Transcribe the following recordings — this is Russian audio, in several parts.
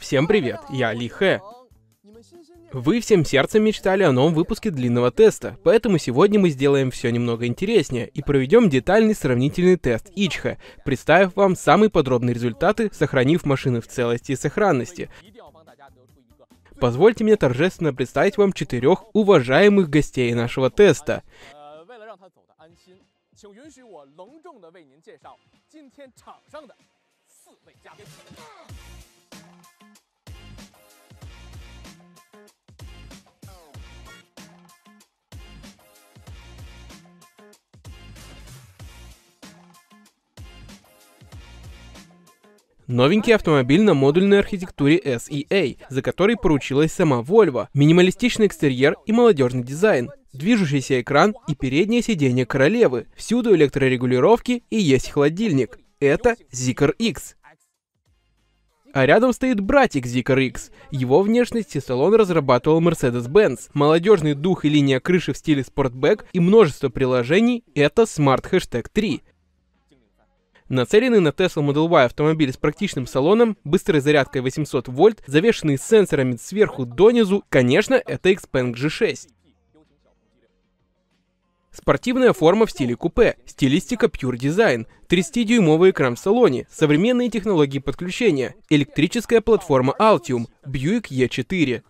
Всем привет, я Ли Хэ. Вы всем сердцем мечтали о новом выпуске длинного теста, поэтому сегодня мы сделаем все немного интереснее и проведем детальный сравнительный тест Ичха, представив вам самые подробные результаты, сохранив машины в целости и сохранности. Позвольте мне торжественно представить вам четырех уважаемых гостей нашего теста. Новенький автомобиль на модульной архитектуре SEA, за которой поручилась сама Volvo, минималистичный экстерьер и молодежный дизайн, движущийся экран и переднее сиденье королевы, всюду электрорегулировки и есть холодильник. Это Zeekr X. А рядом стоит братик Zeekr X. Его внешность и салон разрабатывал Mercedes-Benz. Молодежный дух и линия крыши в стиле спортбэк и множество приложений — это Smart #3. Нацеленный на Tesla Model Y автомобиль с практичным салоном, быстрой зарядкой 800 вольт, завешенный сенсорами сверху донизу, конечно, это XPeng G6. Спортивная форма в стиле купе, стилистика Pure Design, 30-дюймовый экран в салоне, современные технологии подключения, электрическая платформа Altium, Buick E4.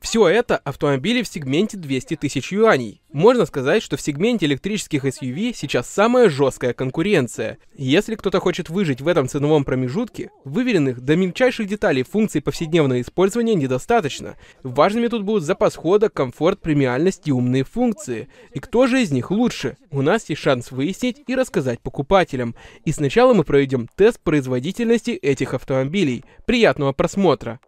Все это автомобили в сегменте 200 тысяч юаней. Можно сказать, что в сегменте электрических SUV сейчас самая жесткая конкуренция. Если кто-то хочет выжить в этом ценовом промежутке, выверенных до мельчайших деталей функций повседневного использования недостаточно. Важными тут будут запас хода, комфорт, премиальность и умные функции. И кто же из них лучше? У нас есть шанс выяснить и рассказать покупателям. И сначала мы проведем тест производительности этих автомобилей. Приятного просмотра!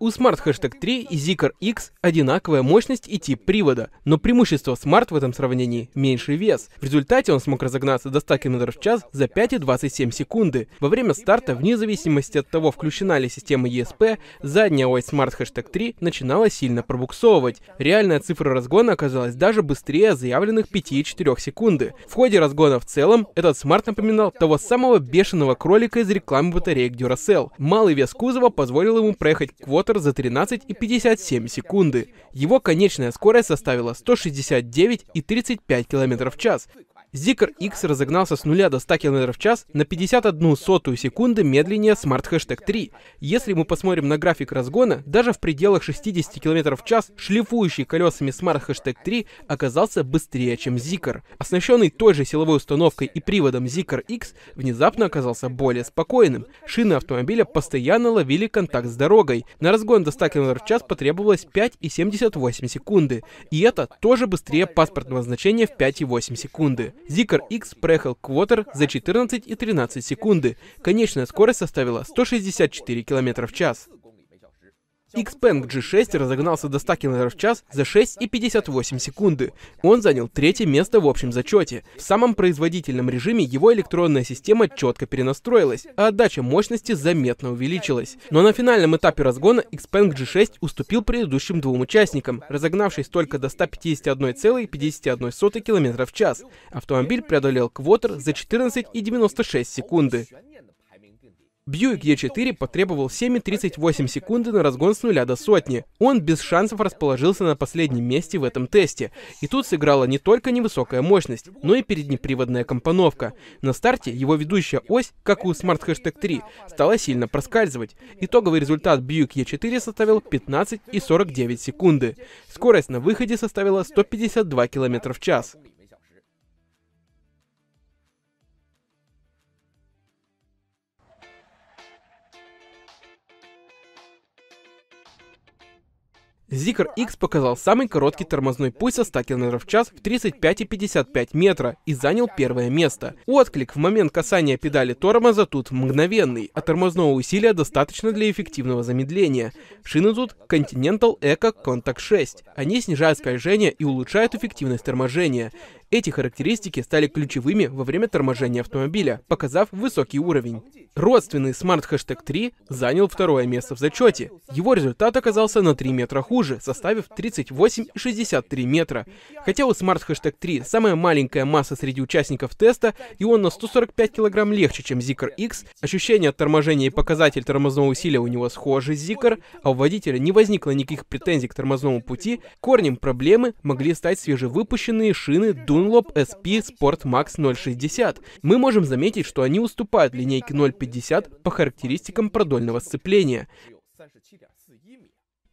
У Smart #3 и Zeekr X одинаковая мощность и тип привода, но преимущество Smart в этом сравнении – меньший вес. В результате он смог разогнаться до 100 км в час за 5,27 секунды. Во время старта, вне зависимости от того, включена ли система ESP, задняя ось Smart #3 начинала сильно пробуксовывать. Реальная цифра разгона оказалась даже быстрее заявленных 5,4 секунды. В ходе разгона в целом этот Smart напоминал того самого бешеного кролика из рекламы батареек Duracell. Малый вес кузова позволил ему проехать квотер за 13,57 секунды. Его конечная скорость составила 169,35 км в час. Zeekr X разогнался с 0 до 100 км в час на 0,51 секунды медленнее Smart #3. Если мы посмотрим на график разгона, даже в пределах 60 км в час шлифующий колесами Smart #3 оказался быстрее, чем Zeekr. Оснащенный той же силовой установкой и приводом Zeekr X внезапно оказался более спокойным. Шины автомобиля постоянно ловили контакт с дорогой. На разгон до 100 км в час потребовалось 5,78 секунды. И это тоже быстрее паспортного значения в 5,8 секунды. Zeekr X проехал квотер за 14,13 секунды. Конечная скорость составила 164 км в час. XPeng G6 разогнался до 100 км в час за 6,58 секунды. Он занял третье место в общем зачете. В самом производительном режиме его электронная система четко перенастроилась, а отдача мощности заметно увеличилась. Но на финальном этапе разгона XPeng G6 уступил предыдущим двум участникам, разогнавшись только до 151,51 км в час. Автомобиль преодолел квотер за 14,96 секунды. Buick E4 потребовал 7,38 секунды на разгон с 0 до 100. Он без шансов расположился на последнем месте в этом тесте. И тут сыграла не только невысокая мощность, но и переднеприводная компоновка. На старте его ведущая ось, как у Smart #3, стала сильно проскальзывать. Итоговый результат Buick E4 составил 15,49 секунды. Скорость на выходе составила 152 км в час. Zeekr X показал самый короткий тормозной путь со 100 км в час в 35,55 метра и занял первое место. Отклик в момент касания педали тормоза тут мгновенный, а тормозного усилия достаточно для эффективного замедления. Шины тут Continental Eco Contact 6. Они снижают скольжение и улучшают эффективность торможения. Эти характеристики стали ключевыми во время торможения автомобиля, показав высокий уровень. Родственный Smart #3 занял второе место в зачете. Его результат оказался на 3 метра хуже, составив 38,63 метра. Хотя у Smart #3 самая маленькая масса среди участников теста, и он на 145 кг легче, чем Zeekr X, ощущение от торможения и показатель тормозного усилия у него схожи с Zeekr, а у водителя не возникло никаких претензий к тормозному пути, корнем проблемы могли стать свежевыпущенные шины Dunlop SP Sport Max 0.60. Мы можем заметить, что они уступают линейке 0.50 по характеристикам продольного сцепления.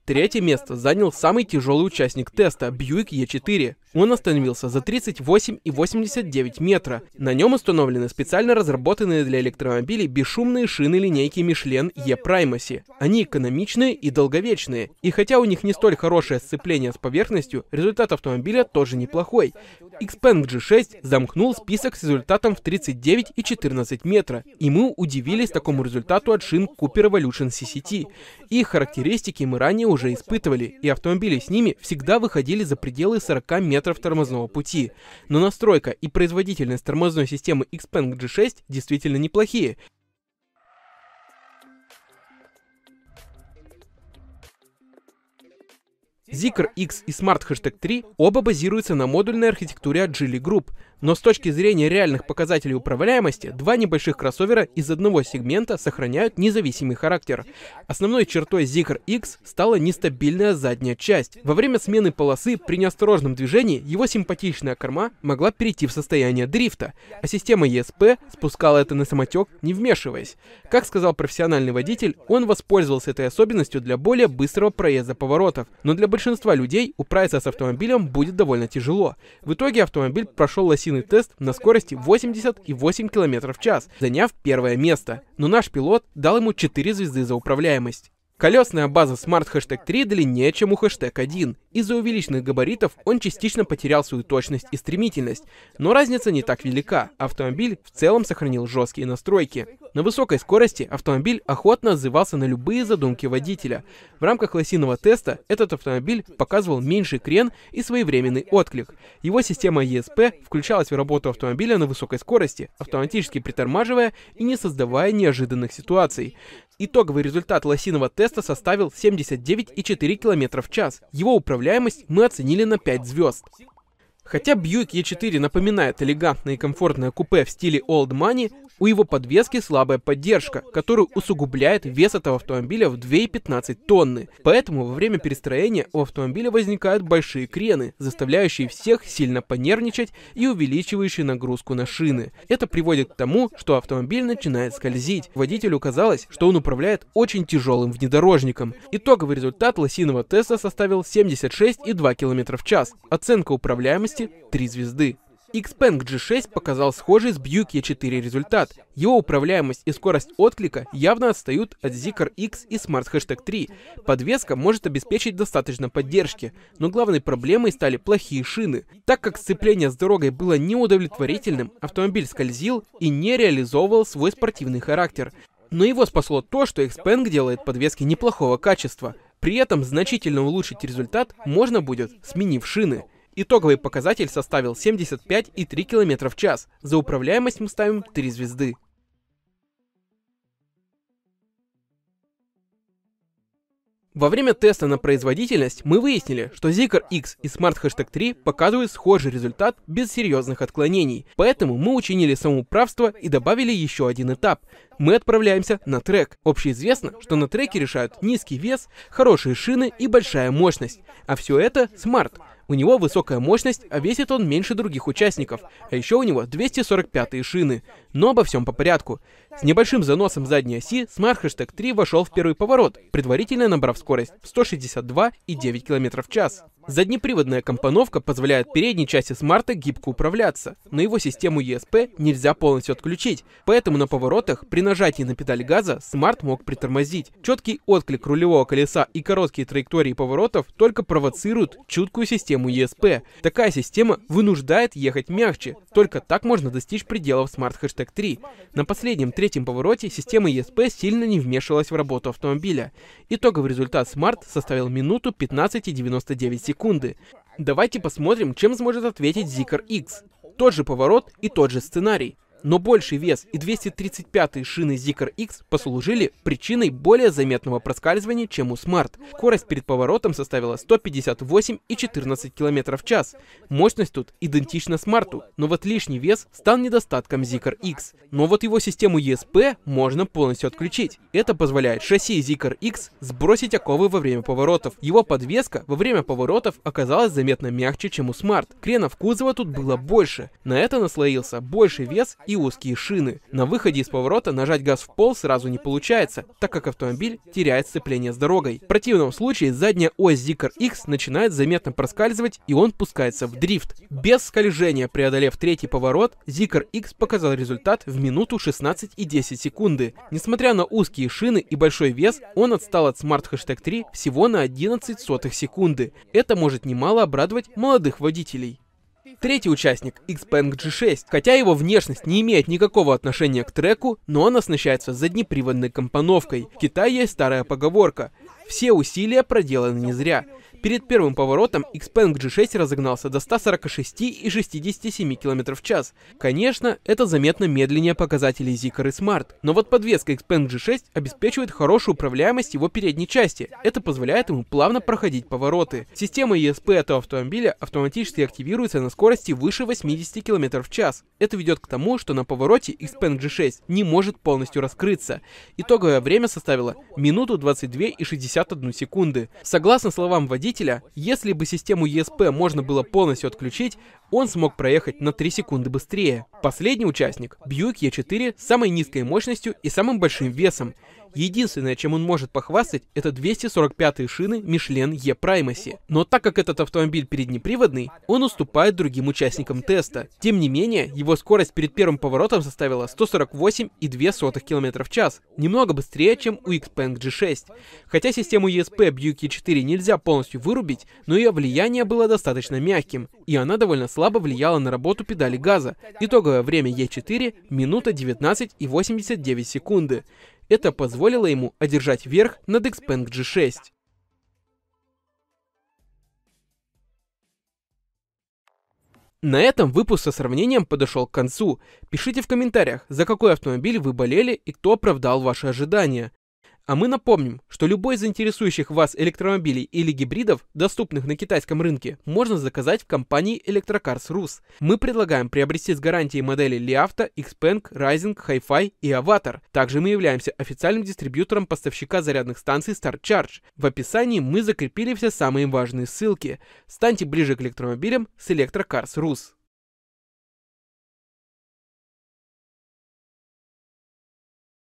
Третье место занял самый тяжелый участник теста — Buick E4. Он остановился за 38,89 метра. На нем установлены специально разработанные для электромобилей бесшумные шины линейки Michelin E Primacy. Они экономичные и долговечные. И хотя у них не столь хорошее сцепление с поверхностью, результат автомобиля тоже неплохой. XPeng G6 замкнул список с результатом в 39,14 метра. И мы удивились такому результату от шин Cooper Evolution CCT. Их характеристики мы ранее уже испытывали, и автомобили с ними всегда выходили за пределы 40 метров тормозного пути. Но настройка и производительность тормозной системы XPeng G6 действительно неплохие. Zeekr X и Smart #3 оба базируются на модульной архитектуре от Geely Group, но с точки зрения реальных показателей управляемости, два небольших кроссовера из одного сегмента сохраняют независимый характер. Основной чертой Zeekr X стала нестабильная задняя часть. Во время смены полосы при неосторожном движении его симпатичная корма могла перейти в состояние дрифта, а система ESP спускала это на самотек, не вмешиваясь. Как сказал профессиональный водитель, он воспользовался этой особенностью для более быстрого проезда поворотов, но для большинства людей управиться с автомобилем будет довольно тяжело. В итоге автоммобиль прошел лосиный тест на скорости 88 км в час, заняв первое место, но наш пилот дал ему 4 звезды за управляемость. Колесная база Smart #3 длиннее, чем у #1. Из-за увеличенных габаритов он частично потерял свою точность и стремительность, но разница не так велика, автомобиль в целом сохранил жесткие настройки. На высокой скорости автомобиль охотно отзывался на любые задумки водителя. В рамках лосиного теста этот автомобиль показывал меньший крен и своевременный отклик. Его система ESP включалась в работу автомобиля на высокой скорости, автоматически притормаживая и не создавая неожиданных ситуаций. Итоговый результат лосиного теста составил 79,4 км в час. Его управляемость мы оценили на 5 звезд. Хотя Buick E4 напоминает элегантное и комфортное купе в стиле Old Money, у его подвески слабая поддержка, которую усугубляет вес этого автомобиля в 2,15 тонны. Поэтому во время перестроения у автомобиля возникают большие крены, заставляющие всех сильно понервничать и увеличивающие нагрузку на шины. Это приводит к тому, что автомобиль начинает скользить. Водителю казалось, что он управляет очень тяжелым внедорожником. Итоговый результат лосиного теста составил 76,2 км в час. Оценка управляемости — 3 звезды. XPeng G6 показал схожий с Buick E4 результат. Его управляемость и скорость отклика явно отстают от Zeekr X и Smart #3. Подвеска может обеспечить достаточно поддержки, но главной проблемой стали плохие шины. Так как сцепление с дорогой было неудовлетворительным, автомобиль скользил и не реализовывал свой спортивный характер. Но его спасло то, что XPeng делает подвески неплохого качества. При этом значительно улучшить результат можно будет, сменив шины. Итоговый показатель составил 75,3 км в час. За управляемость мы ставим 3 звезды. Во время теста на производительность мы выяснили, что Zeekr X и Smart #3 показывают схожий результат без серьезных отклонений. Поэтому мы учинили самоуправство и добавили еще один этап. Мы отправляемся на трек. Общеизвестно, что на треке решают низкий вес, хорошие шины и большая мощность. А все это Smart. У него высокая мощность, а весит он меньше других участников, а еще у него 245-е шины. Но обо всем по порядку. С небольшим заносом задней оси Smart #3 вошел в первый поворот, предварительно набрав скорость в 162,9 км в час. Заднеприводная компоновка позволяет передней части Smart гибко управляться, но его систему ESP нельзя полностью отключить, поэтому на поворотах при нажатии на педаль газа Smart мог притормозить. Четкий отклик рулевого колеса и короткие траектории поворотов только провоцируют чуткую систему ESP. Такая система вынуждает ехать мягче, только так можно достичь пределов Smart #3. На последнем третьем повороте система ESP сильно не вмешивалась в работу автомобиля. Итоговый результат Smart составил минуту 15,99 секунды. Давайте посмотрим, чем сможет ответить Zeekr X. Тот же поворот и тот же сценарий. Но больший вес и 235-й шины Zeekr X послужили причиной более заметного проскальзывания, чем у Smart. Скорость перед поворотом составила 158,14 км в час. Мощность тут идентична Smart, но вот лишний вес стал недостатком Zeekr X. Но вот его систему ESP можно полностью отключить. Это позволяет шасси Zeekr X сбросить оковы во время поворотов. Его подвеска во время поворотов оказалась заметно мягче, чем у Smart. Кренов кузова тут было больше. На это наслоился больший вес и узкие шины. На выходе из поворота нажать газ в пол сразу не получается, так как автомобиль теряет сцепление с дорогой. В противном случае задняя ось Zeekr X начинает заметно проскальзывать, и он пускается в дрифт. Без скольжения преодолев третий поворот, Zeekr X показал результат в минуту 16,10 секунды. Несмотря на узкие шины и большой вес, он отстал от Smart #3 всего на 0,11 секунды. Это может немало обрадовать молодых водителей. Третий участник — XPeng G6. Хотя его внешность не имеет никакого отношения к треку, но он оснащается заднеприводной компоновкой. В Китае есть старая поговорка: все усилия проделаны не зря. Перед первым поворотом XPeng G6 разогнался до 146,67 км в час. Конечно, это заметно медленнее показателей Zeekr и Smart, но вот подвеска XPeng G6 обеспечивает хорошую управляемость его передней части. Это позволяет ему плавно проходить повороты. Система ESP этого автомобиля автоматически активируется на скорости выше 80 км в час. Это ведет к тому, что на повороте XPeng G6 не может полностью раскрыться. Итоговое время составило минуту 22,61 секунды. Согласно словам водителя, если бы систему ESP можно было полностью отключить, он смог проехать на 3 секунды быстрее. Последний участник — Buick E4 с самой низкой мощностью и самым большим весом. Единственное, чем он может похвастать, это 245-е шины Michelin E Primacy. Но так как этот автомобиль переднеприводный, он уступает другим участникам теста. Тем не менее, его скорость перед первым поворотом составила 148,2 км в час, немного быстрее, чем у XPeng G6. Хотя систему ESP Buick E4 нельзя полностью вырубить, но ее влияние было достаточно мягким, и она довольно слабо влияла на работу педали газа. Итоговое время E4 — минута 19,89 секунды. Это позволило ему одержать верх над XPeng G6. На этом выпуск со сравнением подошел к концу. Пишите в комментариях, за какой автомобиль вы болели и кто оправдал ваши ожидания. А мы напомним, что любой из интересующих вас электромобилей или гибридов, доступных на китайском рынке, можно заказать в компании ElectroCars Rus. Мы предлагаем приобрести с гарантией модели Li Auto, XPeng, Rising, Hi-Fi и Avatar. Также мы являемся официальным дистрибьютором поставщика зарядных станций Star Charge. В описании мы закрепили все самые важные ссылки. Станьте ближе к электромобилям с ElectroCars Rus.